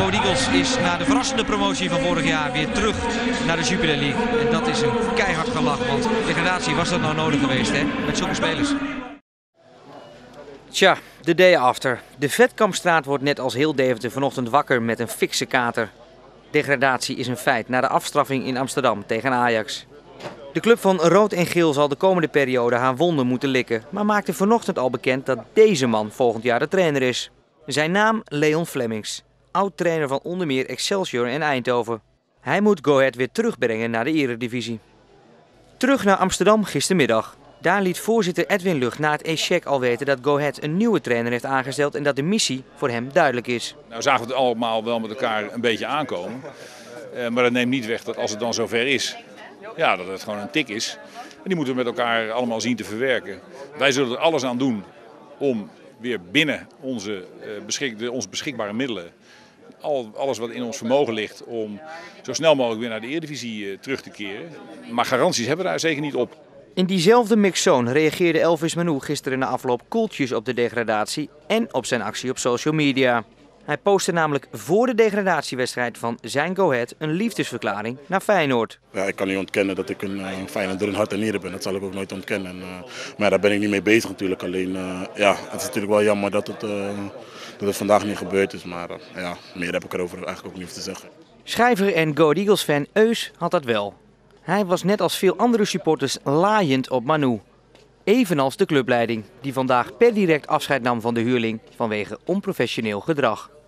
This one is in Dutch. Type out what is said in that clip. Go Ahead Eagles is na de verrassende promotie van vorig jaar weer terug naar de Jupiler League. En dat is een keihard gelach, want degradatie was dat nou nodig geweest, hè? Met zulke spelers. Tja, de day after. De Vetkampstraat wordt net als heel Deventer vanochtend wakker met een fikse kater. Degradatie is een feit na de afstraffing in Amsterdam tegen Ajax. De club van Rood en Geel zal de komende periode haar wonden moeten likken, maar maakte vanochtend al bekend dat deze man volgend jaar de trainer is. Zijn naam Leon Vlemmings, oud-trainer van onder meer Excelsior en Eindhoven. Hij moet Go Ahead weer terugbrengen naar de eredivisie. Terug naar Amsterdam gistermiddag. Daar liet voorzitter Edwin Lugt na het échec al weten dat Go Ahead een nieuwe trainer heeft aangesteld en dat de missie voor hem duidelijk is. Nou zagen we het allemaal wel met elkaar een beetje aankomen, maar dat neemt niet weg dat als het dan zover is, ja, dat het gewoon een tik is. En die moeten we met elkaar allemaal zien te verwerken. Wij zullen er alles aan doen om weer binnen onze beschikbare middelen, alles wat in ons vermogen ligt, om zo snel mogelijk weer naar de Eredivisie terug te keren. Maar garanties hebben we daar zeker niet op. In diezelfde mixzone reageerde Elvis Manu gisteren na afloop koeltjes op de degradatie en op zijn actie op social media. Hij postte namelijk voor de degradatiewedstrijd van zijn Go Ahead een liefdesverklaring naar Feyenoord. Ja, ik kan niet ontkennen dat ik een Feyenoord door een hart en nieren ben. Dat zal ik ook nooit ontkennen. Maar daar ben ik niet mee bezig natuurlijk. Alleen, ja, het is natuurlijk wel jammer dat het vandaag niet gebeurd is. Maar ja, meer heb ik erover eigenlijk ook niet te zeggen. Schrijver en Go Ahead Eagles fan Eus had dat wel. Hij was net als veel andere supporters laaiend op Manu. Evenals de clubleiding, die vandaag per direct afscheid nam van de huurling vanwege onprofessioneel gedrag.